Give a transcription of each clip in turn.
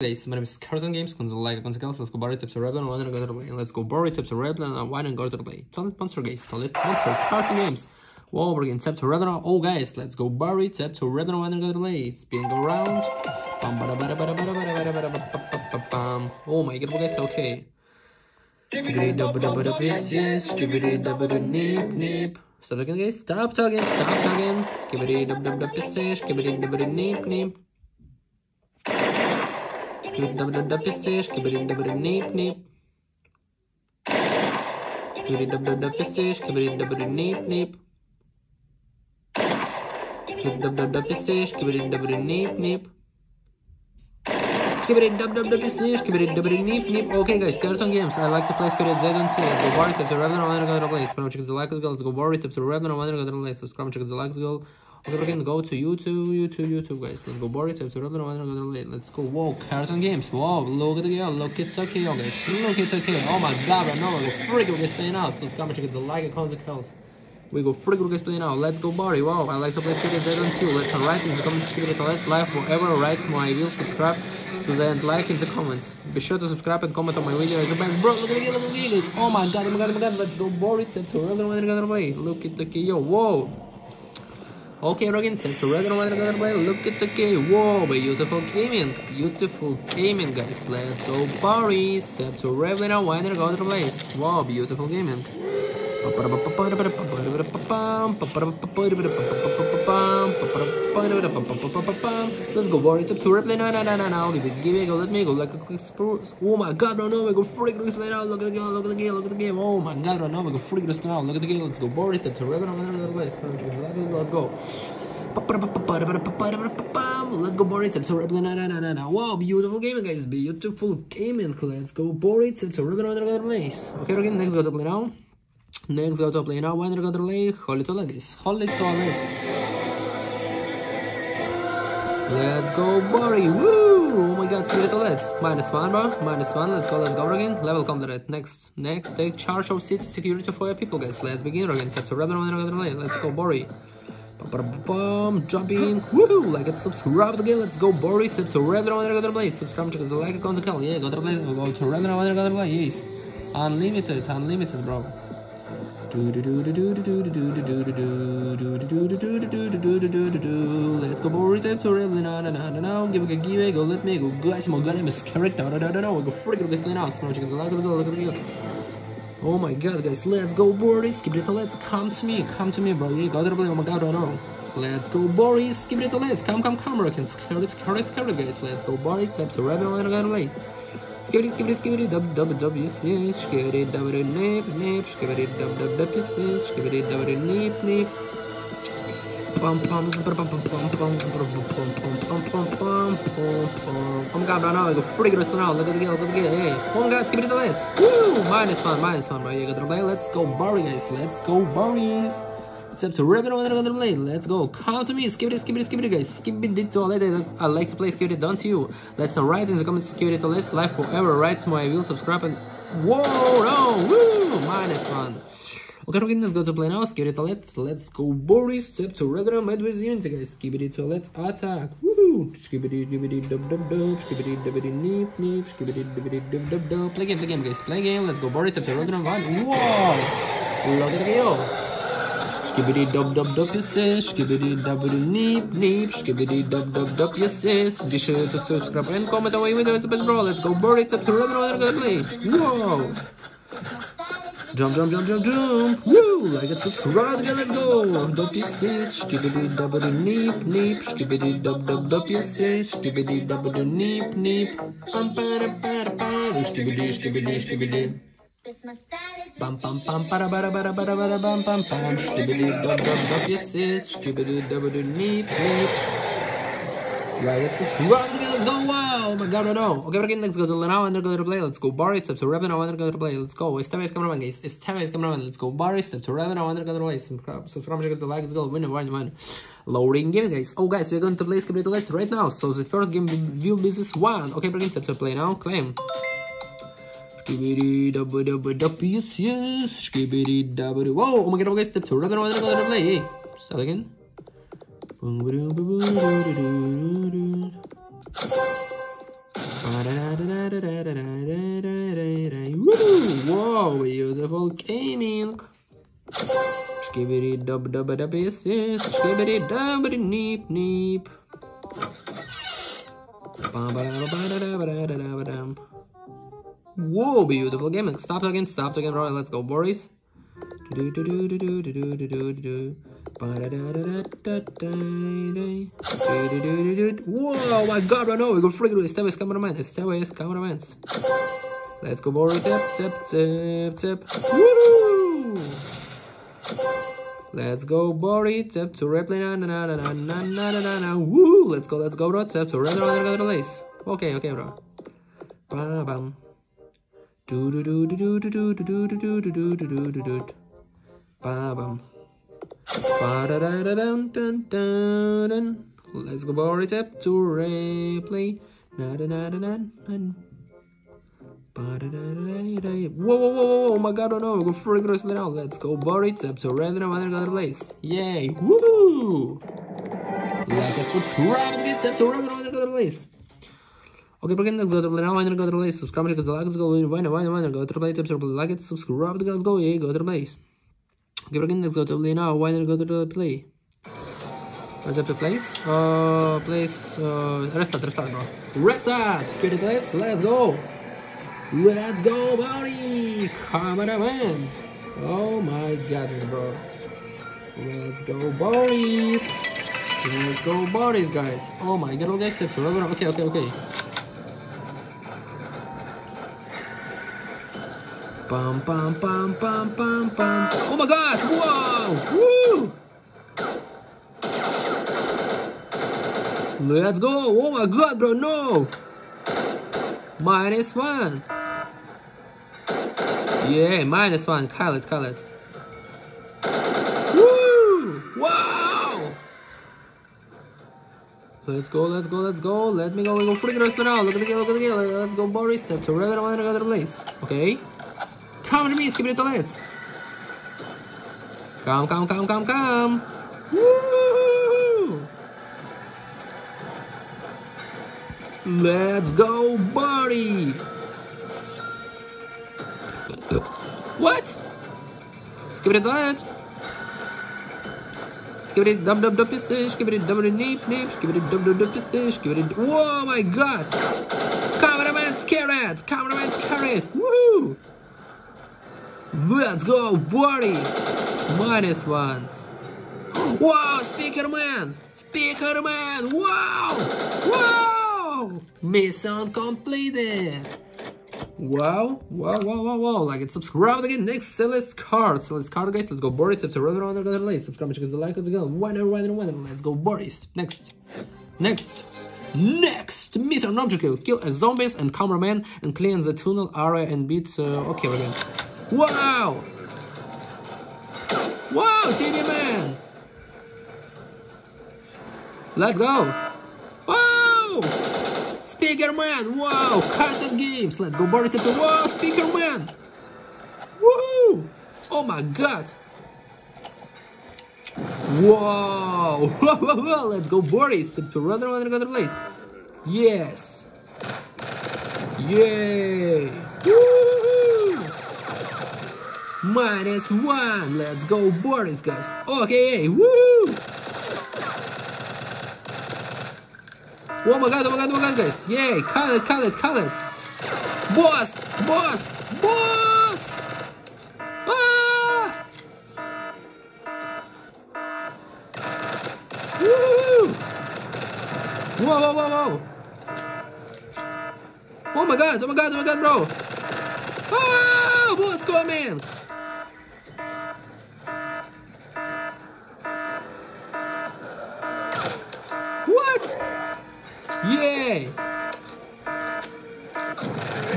Guys, my name is Carson Games, let's go borrow tips or rebel, why don't go to play, let's go borrow tips or rebel, why don't go to play, tell it sponsor guys, tell it sponsor, Carson Games, wow, we're getting tips or rebel, oh guys, let's go borrow tips or rebel, why don't go to play, spin around, oh my god, guys, okay, stop talking guys, stop talking, Okay guys, Carson Games, I like to play Spirit Zone. Go bar tips or Ragnarok, I'm gonna play. Subscribe, check the like as well. Let's go bar tips or Ragnarok, I'm gonna play. Subscribe, check the like as well. Okay, we're gonna go to YouTube guys. Let's go borrow tips. Let's go. Whoa, Carson Games. Whoa, look at the girl. Look at Tokyo guys. Look at Tokyo. Oh my god, right now we go freaking guys playing out. Subscribe and check the like icons and house. We go freaking guys playing out. Let's go borrow. Wow, I like to play Spirit Zone too. Let's write in the comments Spirit Last Life forever. Write my will. Subscribe to the end. Like in the comments. Be sure to subscribe and comment on my video. It's the best. Bro, look at the girl. Look at this. Oh my god, let's go borrow tips. Look at Tokyo. Whoa. Okay, we're getting to Ragnarok. Look at the game. Whoa, beautiful gaming, guys. Let's go, Paris. Step to Ragnarok. Why not go to the place? Wow, beautiful gaming. Let's go, Paris. Step to Ragnarok. No. Give me a go. Let me go. Like a quick spruce. Oh my god, no, we go freak this later. Look at the game. Oh my god, no, we go freak this now. Look at the game. Let's go, Paris. Step to Ragnarok. Let's go. Let's go borrow tips or rebel. Wow, beautiful gaming guys, beautiful gaming. Let's go borrow tips or rebel. Okay, we're next go to play now. When we're gonna play Holy Toilet. Let's go borrow. Woo! Oh my god, Spirit Toilets. -1 bar, -1. Let's go again. Level complete. Next, take charge of city security for your people guys. Let's begin again. Tips or rebel. Let's go borrow. Jumping, woohoo! Like and subscribe again. Let's go, Boris. Subscribe to Ragnarok. Subscribe, check the like icon to call. Yeah, go to Ragnarok. Yes, unlimited, bro. Let's go, Boris. To Ragnarok. Give it. Go, let me go, guys. My goddamn character. No. We go freaking guys now. Subscribe, check the like icon. Look at the oh my god, guys, let's go, Boris. Let's come to me, bro. You gotta play. Oh my god, I know. Let's go, Boris. Let's come, I can scare it, guys. Let's go, Boris. Subscribe and go to race. Skip it, WWC, skip it, nip, skip it, WWC, skip it, nip. Oh my god, right now, I go freaking now. Look at the game, hey. Oh my god, skip it, let's. Woo! -1, right? You got to play. Let's go, Barry, guys. Let's go, Barry's. Except to regular play. Let's go. Come to me. Skip it, guys. Skip it, the toilet. I like to play skip it, don't you? Let's write in the comments, skip it, let's live forever. Write my will, subscribe, and. Whoa, no! Woo! -1. Okay, let's go to play now. Skip it, let's go, Boris. Step to regular mad with unity, guys. Skip it, let's attack. Woo! Skip it, Play game, guys. Let's go, Boris. Step to regular one. Whoa! Look at the yo. Skip it, Skip it, Skip it, Be sure to subscribe and comment away with the best, bro. Let's go, Boris. Step to regular one. Play. Whoa! Jump. Woo! Like and subscribe, guys. Let's go. WPC, skibidi-dabidi-nip, skibidi-dub-dub-WPC, skibidi-dabidi-nip. Pam-para-para-para, skibidi-skibidi-skibidi. Pam-pam-pam-para-bara-bara-bara-bara-pam-pam-pam, skibidi-dub-dub-WPC, skibidi-dabidi-nip. Right, let's subscribe, let's go, wow, oh my god, no. Okay, again, let's go to now and they're going to play, let's go, Barry, step to Raven, I want to go to play, let's go, it's Cameraman, guys, let's go, Barry, step to Raven, I want to go to play, subscribe, check out the like, let's go, win. Lowering game, guys. Oh, guys, we're going to play Spirit Less right now, so the first game will be this one. Okay, again, step to play now, claim. Whoa, oh my god, guys, step to Raven, I want to go to play, start again. Whoa, beautiful gaming. Skibbity dub dub dub pieces. Skibbity dub neep neep. Whoa, beautiful gaming. Stop talking, Roy. Let's go, Boris. Whoa, my god, right now we go freaking with Steve's cameraman. Steve's cameraman. Let's go, Boris. Tip, tip, tip, tip. Woo! Let's go, Boris. Tip to Ripley. Na na na na na na na na na. Woo! Let's go, bro. Tip to Ripley. Place. Okay, okay, bro. Bam, bam. Do do do do do do do do do do do do do do. Bam. Let's go, Boris. Tip to Ripley. Na na na na na. Whoa, oh my god, oh no, we go for gross now. Let's go, Boris. Up to random another place. Yay, woohoo! Like and subscribe and get up to random another place. Okay, but let's go to the now, another place. Subscribe to the like, let's go, why, go to the place, like it, subscribe, let's go, yeah, go to the place. Okay, but let's go to the now, why, go to the play. What's up to place? Place, restart, bro. Restart! Security plates, let's go! Let's go, buddy! Cameraman! Oh my god, bro. Let's go, Boris! Let's go, Boris, guys! Oh my god, guys, okay. Pam, pam, pam, pam, pam, pam. Oh my god! Wow! Woo! Let's go! Oh my god, bro, no! -1! Yeah, -1. Kyle it. Woo! Wow! Let's go. Let me go. We go freaking rest now. Look at the game. Let's go, Boris. Step to regular one another place. Okay. Come to me. Skip it to let's. Come. Woo! Let's go, Boris. What? Skip it, dub pieces. Skip it, dub neep. Skip it, dub pieces. Skip it. Whoa, my god! Cameraman's carrot. Woohoo! Let's go, Boris. -1. Wow, Speaker Man. Wow! Mission completed. Wow. Like it, subscribe again. Next, Celeste card, guys. Let's go, Boris. Subscribe, check the like, let's go. Winner. Let's go, Boris. Next. Mission objective: kill a zombies and cameraman and clean the tunnel area and beat. Okay, we're done. Wow, TV Man. Let's go. Wow. Speaker Man! Wow! Carson Games! Let's go, Boris! Wow! Speaker Man! Woo! Oh my god! Wow! Let's go, Boris! To another place! Yes! Yay! Woo! -1! Let's go, Boris, guys! Okay! Woo! Oh my god, guys! Yay! Call it! Boss! Ah! Woo! Whoa! Oh my god, bro! Ah! Boss coming! Yay!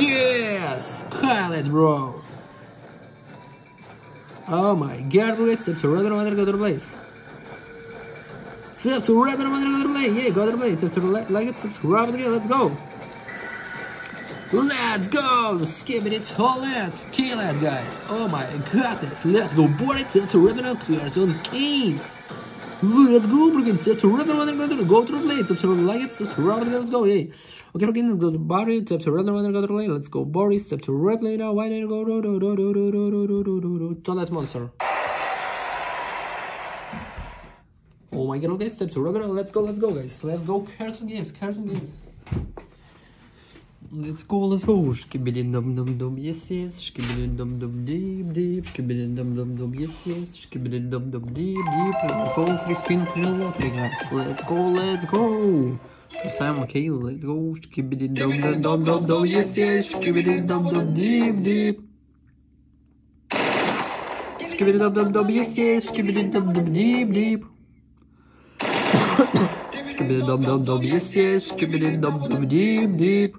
Yes! Pilot, bro! Oh my god, please! Step to random another place! Yeah, go to the place! Step to like it, subscribe again, let's go! Skip it, let's kill it, guys! Oh my goodness! Let's go, Boris! Step to random Carson Games! Let's go, freaking set to run, go to the blade, subscribe, like it, subscribe, let's go, yay. Okay, okay, let's go to body, tap to red line, go to lane, let's go body, step to red lane, why did it go to that monster? Oh my god, okay, step to red line, let's go guys, let's go Carson Games, Carson Games. Let's go, shkibilin dum dum dum, yes yes, shkibilin dum dum deep deep, shkibilin dum dum dum, yes yes, shkibilin dum dum deep deep, let's go, free spin, free lottery guys, let's go, Sam, okay, let's go, shkibilin dum dum dum dum, yes yes, shkibilin dum dum deep deep, shkibilin dum dum dum, yes yes, shkibilin dum dum deep deep. Shkibilin dum dum dum, yes yes, shkibilin dum dum deep deep.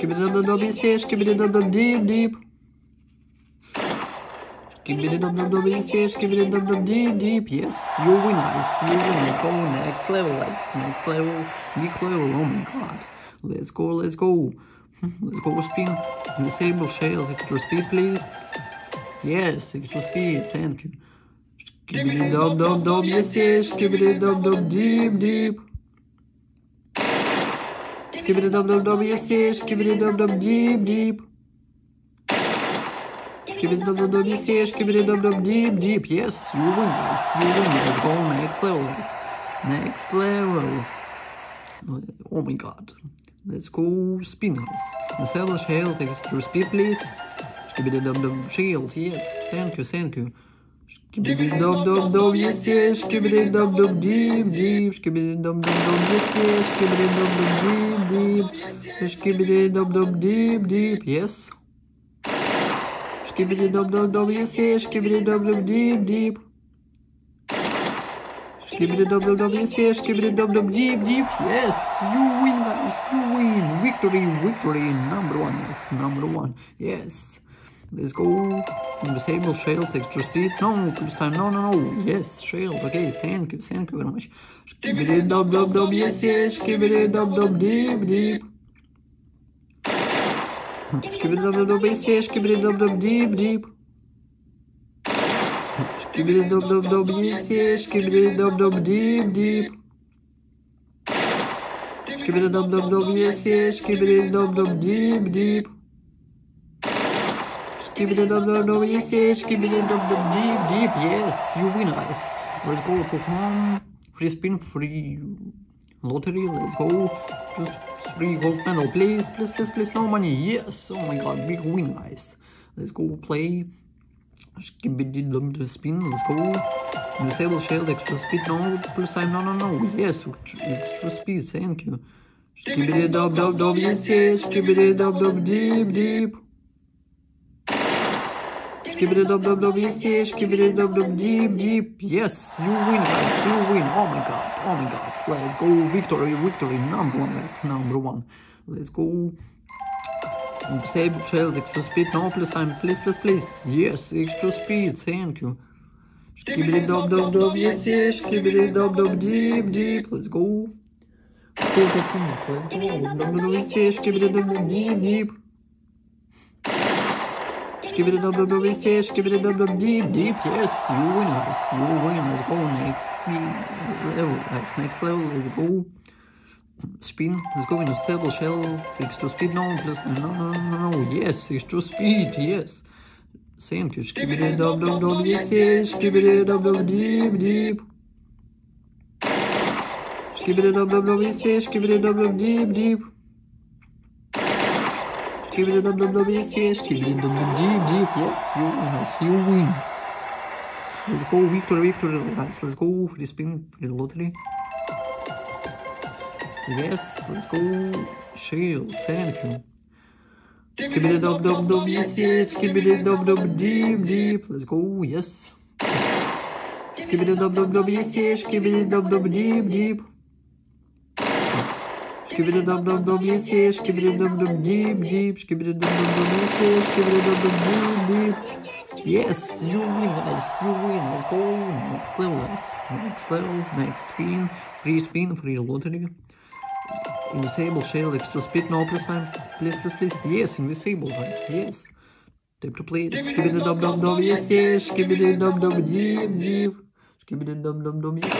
Skibidi-dum-dum-dum, yes, yes, skibidi-dum-dum, deep, deep. Skibidi-dum-dum-dum, yes, yes, skibidi-dum-dum, deep, deep. Yes, you win, guys, you win. Let's go next level, guys. Next level, big level, oh my god. Let's go, let's go. Let's go, spin. Disable shell, extra speed, please. Yes, extra speed, thank you. Skibidi-dum-dum-dum, yes, yes, skibidi-dum-dum, deep, deep. Skibidi dum dum dum, yes yes, skibidi dum dum deep deep. Skibidi dum dum dum, yes yes, skibidi dum dum deep deep. Yes, you win guys, you win. Let's go next level guys. Next level. Oh my god. Let's go spin guys. Disable shield, extra speed please. Skibidi dum dum shield, yes, thank you, thank you. Skibidi dum dum dum, yes yes, skibidi dum dum deep deep, skibidi dum dum dum, yes yes, skibidi dum dum deep deep, skibidi dum dum deep deep, yes. Skibidi dum dum dum, yes yes, skibidi dum dum deep deep. Skibidi dum dum dum, yes yes, skibidi dum dum deep deep, yes. You win guys, you win, victory, victory, #1, yes, #1, yes. Let's go. Disable shell, texture speed. No, this time. No, no, no. Yes, shell. Okay, thank you very much. Skibidi dub dub dub, yes, yes. Skibidi dub dub deep deep. Skibidi dub dub, yes, yes. Skibidi dub dub deep deep. Skibidi dub dub dub, yes, yes. Skibidi dub dub deep deep. Skibidi dub dub dub, yes, yes. Skibidi dub dub deep deep. Skibidi dub dub dub, yes yes, skibidi dub dub deep deep, yes, you win guys. Let's go Pokemon, free spin, free lottery, let's go, just free gold medal, please, please, please, please, no money, yes, oh my god, big win guys. Let's go play, skibidi dub dub spin, let's go, disable shield, extra speed, no, plus time, no, no, no, yes, extra speed, thank you. Skibidi dub dub dub, yes yes, skibidi dub dub deep deep. Skibidi dub dub dub, yes yes, skibidi dub dub deep deep, yes, you win guys, you win, oh my god, let's go, victory, victory, #1 guys, #1, let's go, save shell, extra speed, no, please, time, please, please, please, yes, extra speed, thank you, skibidi dub dub, yes yes, skibidi dub dub deep deep, let's go, let's go, yes yes, skibidi dub dub deep deep. Skibidi dub dub dub, yes yes, skibidi dub dub deep deep, yes, you win guys, you win, let's go next level guys, next level, let's go, spin, let's go into stable shell, extra speed, no, plus, no, no, no, no, yes, extra speed, yes, thank you, skibidi dub dub dub, yes yes, skibidi dub dub deep deep, skibidi dub dub dub, yes yes, skibidi dub dub deep deep. Skibidi dub dub dub, yes yes, skibidi dub dub deep deep, yes, you win. Let's go victory, victory guys, let's go, free spin, free lottery. Yes, let's go, shield, thank you. Skibidi dub dub dub, yes yes, skibidi dub dub deep deep, let's go, yes. Skibidi dub dub dub, yes yes, skibidi dub dub deep deep. Skibidi dub dub dub, yes yes, skibidi dub dub deep deep, skibidi dub dub dub, yes yes, skibidi dub dub deep deep. Yes, you win guys, you win, let's go, next level guys, next level, next spin, free lottery. Invisible shell, extra speed, no plus time, please, please, please, yes, invisible guys, yes. Tap to play, skibidi dub dub dub, yes yes, skibidi dub dub deep deep. Skibidi dum dum deep.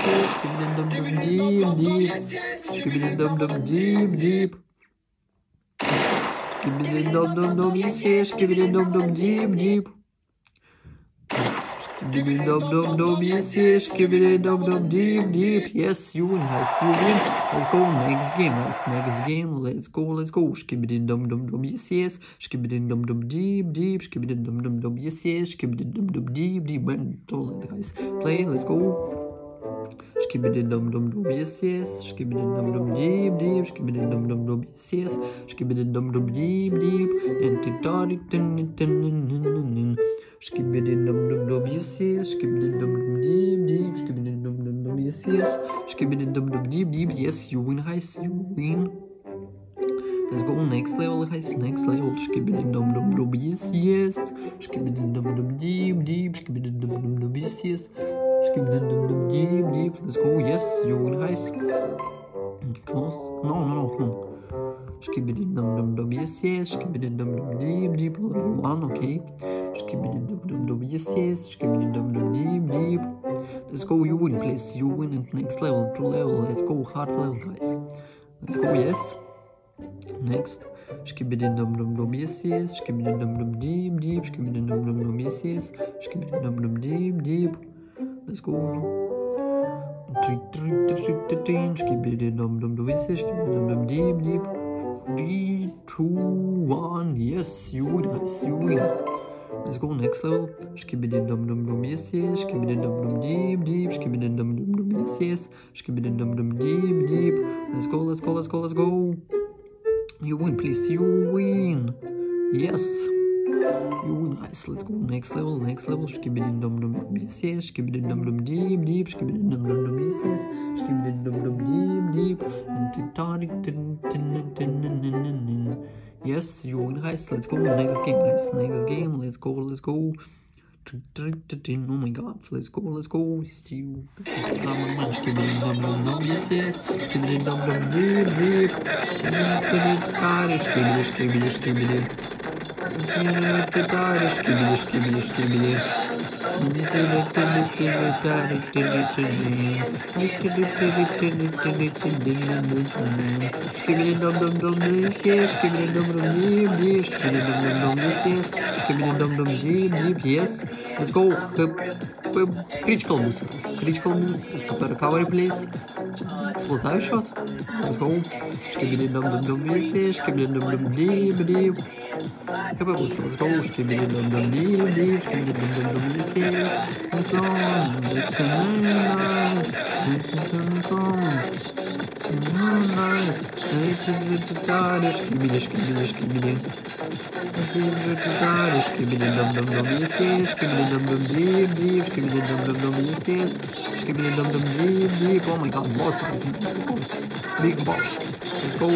Yes, you win. Let's go, next game. Let's go. Skibidi dum dum, yes. Skibidi dum dum deep. Skibidi dum dum, yes. Skibidi dum dum deep. Man, don't let guys play. Let's go. Skibidi dum dum, yes. Skibidi dum dum deep. Skibidi dum dum, yes. Skibidi dum dum deep. And Skibidi dum dum, yes. Skibidi dum dum deep. Skibidi dum dum, yes. Skibidi dum dum deep. Yes, you win, guys. You win. Let's go next level, guys. Next level. Skibidi dum dum, yes. Skibidi dum dum deep. Skibidi dum dum, yes. Skibidi dum dum deep. Let's go. Yes, you win, guys. Close. No. Skibidi dum dum, yes. Skibidi dum dum deep. One, okay. Skibidi dum dum, yes. Skibidi dum dum deep. Let's go, you win, please. You win at next level, true level. Let's go, hard level, guys. Let's go, yes. Next. Skibidi dum dum, yes. Skibidi dum dum deep. Skibidi dum dum, yes. Skibidi dum dum deep. Let's go. Skibidi dum dum, yes. Skibidi dum dum deep. 3, 2, 1. Yes, you win, guys. You win. Let's go next level. Skibidi dum dum, yes. Skibidi dum dum deep. Skibidi dum dum, yes. Skibidi dum dum deep. Let's go. You win, please. You win. Yes. You win, guys. Let's go next level. Skibidi dum dum, yes. Skibidi dum dum deep. Skibidi dum dum, yes. Skibidi dum dum deep. And yes, you win, guys. Let's go next game, guys. Let's go. Oh my god, let's go. Yes. Let's go. Critical boost. Super recovery, please. Explosive shot. Let's go. Skibidi dum dum deep. Oh my god, boss. Big boss. Let's go.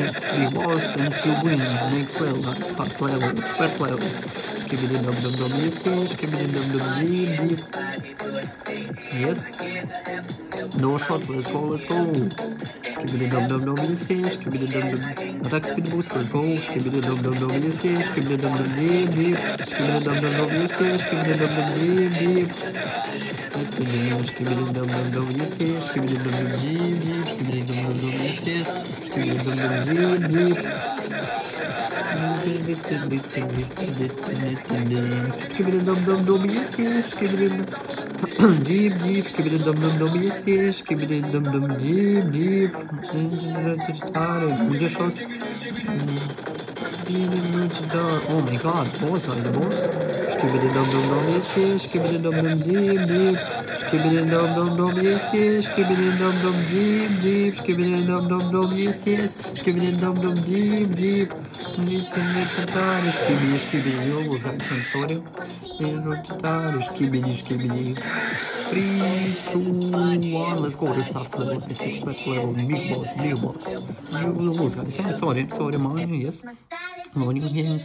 Next big boss and you win. Next level, that's hard level, expert level. Skibidi dum dum deep. Yes. No shot, let's go. Skibidi dum dum, yes. Skibidi dum dum. Attack speed boost, let's go. Skibidi dum dum, yes. Skibidi dum dum deep. Skibidi dum dum, yes. Skibidi dum dum deep. Skibidi dum dum, yes. Skibidi dum dum deep. Skibidi dum dum, yes. Skibidi dum dum deep. Skibidi dum dum, yes. Skibidi deep. Skibidi dum dum, yes. Skibidi dum dum deep. Oh my god, boss are the boss. Skibidi dum dum deep. Skibidi dum dum deep. 3, 2, 1, let's go. Restart level, expert level, big boss. You will lose, guys. Sorry, mine, yes. Morning games.